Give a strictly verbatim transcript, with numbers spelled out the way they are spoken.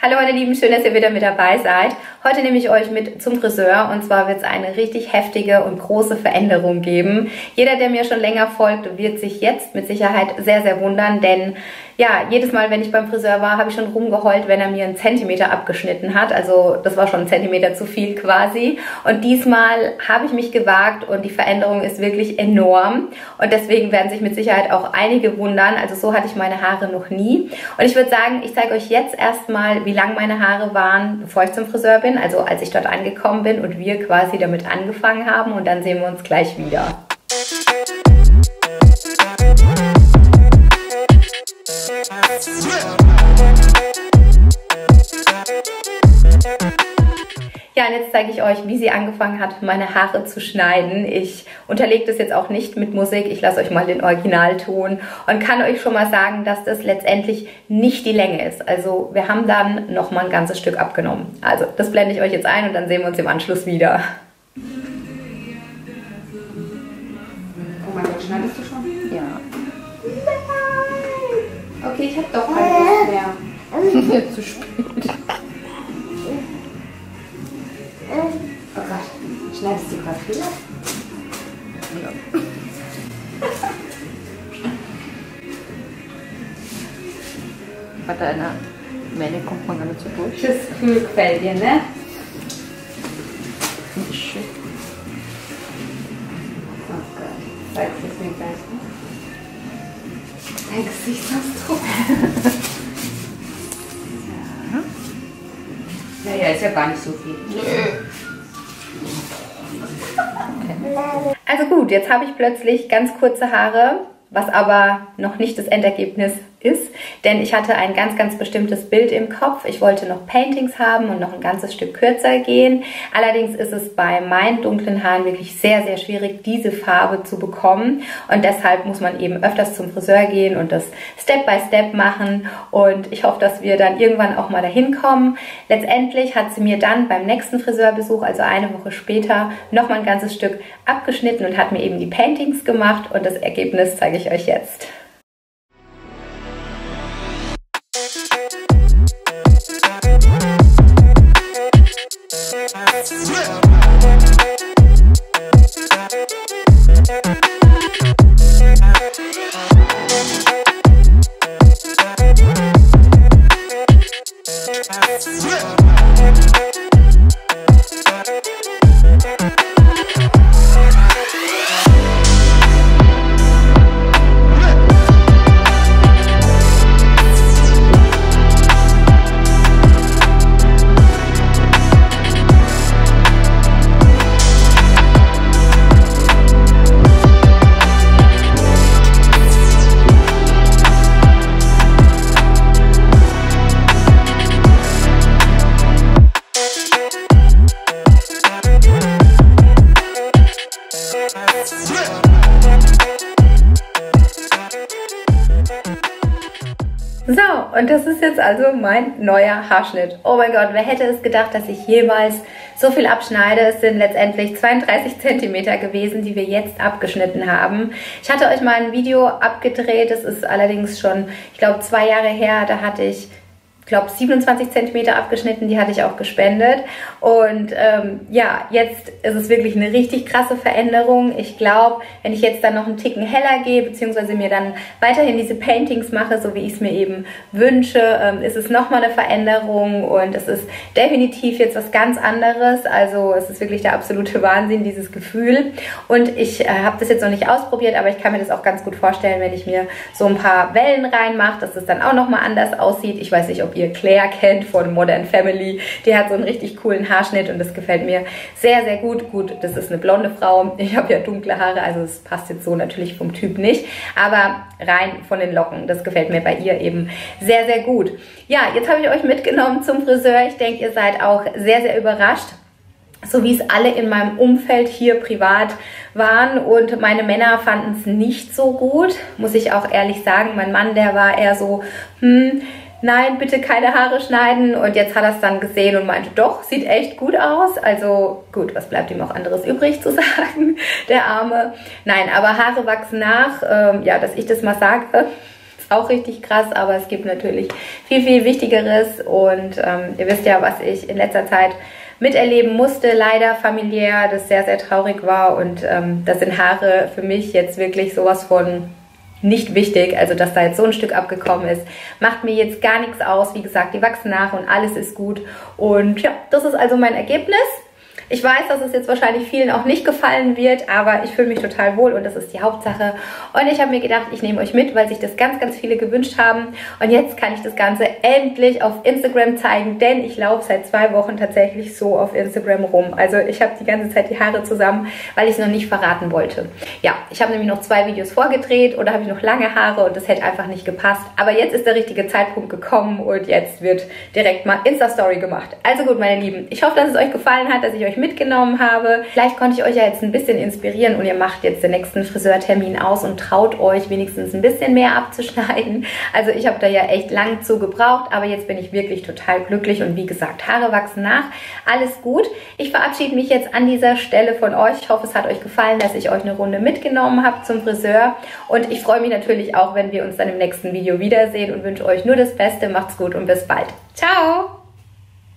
Hallo meine Lieben, schön, dass ihr wieder mit dabei seid. Heute nehme ich euch mit zum Friseur und zwar wird es eine richtig heftige und große Veränderung geben. Jeder, der mir schon länger folgt, wird sich jetzt mit Sicherheit sehr, sehr wundern, denn ja, jedes Mal, wenn ich beim Friseur war, habe ich schon rumgeheult, wenn er mir einen Zentimeter abgeschnitten hat. Also das war schon ein Zentimeter zu viel quasi. Und diesmal habe ich mich gewagt und die Veränderung ist wirklich enorm. Und deswegen werden sich mit Sicherheit auch einige wundern. Also so hatte ich meine Haare noch nie. Und ich würde sagen, ich zeige euch jetzt erstmal, wie lang meine Haare waren, bevor ich zum Friseur bin. Also als ich dort angekommen bin und wir quasi damit angefangen haben. Und dann sehen wir uns gleich wieder. Ja, und jetzt zeige ich euch, wie sie angefangen hat, meine Haare zu schneiden. Ich unterlege das jetzt auch nicht mit Musik, ich lasse euch mal den Originalton und kann euch schon mal sagen, dass das letztendlich nicht die Länge ist. Also wir haben dann nochmal ein ganzes Stück abgenommen. Also das blende ich euch jetzt ein und dann sehen wir uns im Anschluss wieder. Oh mein Gott, schneidest du schon? Ja. Okay, ich habe doch keine Lust mehr. Das ist jetzt zu spät. Oh Gott, schneidest du gerade viel ab? Ja. Bei deiner Mähne kommt man gar nicht so durch. Das Gefühl gefällt dir, ne? Nicht schön. Oh Gott, zeigst du es mir gleich, ne? Dein Gesichtsausdruck. Ja. Naja, ist ja gar nicht so viel. Nee. Also gut, jetzt habe ich plötzlich ganz kurze Haare, was aber noch nicht das Endergebnis ist, denn ich hatte ein ganz, ganz bestimmtes Bild im Kopf. Ich wollte noch Paintings haben und noch ein ganzes Stück kürzer gehen. Allerdings ist es bei meinen dunklen Haaren wirklich sehr, sehr schwierig, diese Farbe zu bekommen. Und deshalb muss man eben öfters zum Friseur gehen und das Step by Step machen. Und ich hoffe, dass wir dann irgendwann auch mal dahin kommen. Letztendlich hat sie mir dann beim nächsten Friseurbesuch, also eine Woche später, nochmal ein ganzes Stück abgeschnitten und hat mir eben die Paintings gemacht. Und das Ergebnis zeige ich euch jetzt. So, und das ist jetzt also mein neuer Haarschnitt. Oh mein Gott, wer hätte es gedacht, dass ich jeweils so viel abschneide. Es sind letztendlich zweiunddreißig Zentimeter gewesen, die wir jetzt abgeschnitten haben. Ich hatte euch mal ein Video abgedreht, das ist allerdings schon, ich glaube, zwei Jahre her, da hatte ich... Ich glaube siebenundzwanzig Zentimeter abgeschnitten, die hatte ich auch gespendet. Und ähm, ja, jetzt ist es wirklich eine richtig krasse Veränderung. Ich glaube, wenn ich jetzt dann noch einen Ticken heller gehe, beziehungsweise mir dann weiterhin diese Paintings mache, so wie ich es mir eben wünsche, ähm, ist es nochmal eine Veränderung und es ist definitiv jetzt was ganz anderes. Also es ist wirklich der absolute Wahnsinn, dieses Gefühl. Und ich äh, habe das jetzt noch nicht ausprobiert, aber ich kann mir das auch ganz gut vorstellen, wenn ich mir so ein paar Wellen reinmache, dass es dann auch nochmal anders aussieht. Ich weiß nicht, ob ihr Claire kennt von Modern Family. Die hat so einen richtig coolen Haarschnitt und das gefällt mir sehr, sehr gut. Gut, das ist eine blonde Frau. Ich habe ja dunkle Haare, also es passt jetzt so natürlich vom Typ nicht. Aber rein von den Locken, das gefällt mir bei ihr eben sehr, sehr gut. Ja, jetzt habe ich euch mitgenommen zum Friseur. Ich denke, ihr seid auch sehr, sehr überrascht. So wie es alle in meinem Umfeld hier privat waren und meine Männer fanden es nicht so gut. Muss ich auch ehrlich sagen, mein Mann, der war eher so, hm, nein, bitte keine Haare schneiden und jetzt hat er es dann gesehen und meinte, doch, sieht echt gut aus. Also gut, was bleibt ihm auch anderes übrig zu sagen, der Arme. Nein, aber Haare wachsen nach, ähm, ja, dass ich das mal sage, auch richtig krass, aber es gibt natürlich viel, viel Wichtigeres und ähm, ihr wisst ja, was ich in letzter Zeit miterleben musste, leider familiär, das sehr, sehr traurig war und ähm, das sind Haare für mich jetzt wirklich sowas von nicht wichtig, also dass da jetzt so ein Stück abgekommen ist, macht mir jetzt gar nichts aus, wie gesagt, die wachsen nach und alles ist gut und ja, das ist also mein Ergebnis. Ich weiß, dass es jetzt wahrscheinlich vielen auch nicht gefallen wird, aber ich fühle mich total wohl und das ist die Hauptsache. Und ich habe mir gedacht, ich nehme euch mit, weil sich das ganz, ganz viele gewünscht haben. Und jetzt kann ich das Ganze endlich auf Instagram zeigen, denn ich laufe seit zwei Wochen tatsächlich so auf Instagram rum. Also ich habe die ganze Zeit die Haare zusammen, weil ich es noch nicht verraten wollte. Ja, ich habe nämlich noch zwei Videos vorgedreht oder habe ich noch lange Haare und das hätte einfach nicht gepasst. Aber jetzt ist der richtige Zeitpunkt gekommen und jetzt wird direkt mal Insta-Story gemacht. Also gut, meine Lieben, ich hoffe, dass es euch gefallen hat, dass ich euch mitgenommen habe. Vielleicht konnte ich euch ja jetzt ein bisschen inspirieren und ihr macht jetzt den nächsten Friseurtermin aus und traut euch wenigstens ein bisschen mehr abzuschneiden. Also ich habe da ja echt lang zu gebraucht, aber jetzt bin ich wirklich total glücklich und wie gesagt, Haare wachsen nach. Alles gut. Ich verabschiede mich jetzt an dieser Stelle von euch. Ich hoffe, es hat euch gefallen, dass ich euch eine Runde mitgenommen habe zum Friseur und ich freue mich natürlich auch, wenn wir uns dann im nächsten Video wiedersehen und wünsche euch nur das Beste. Macht's gut und bis bald. Ciao!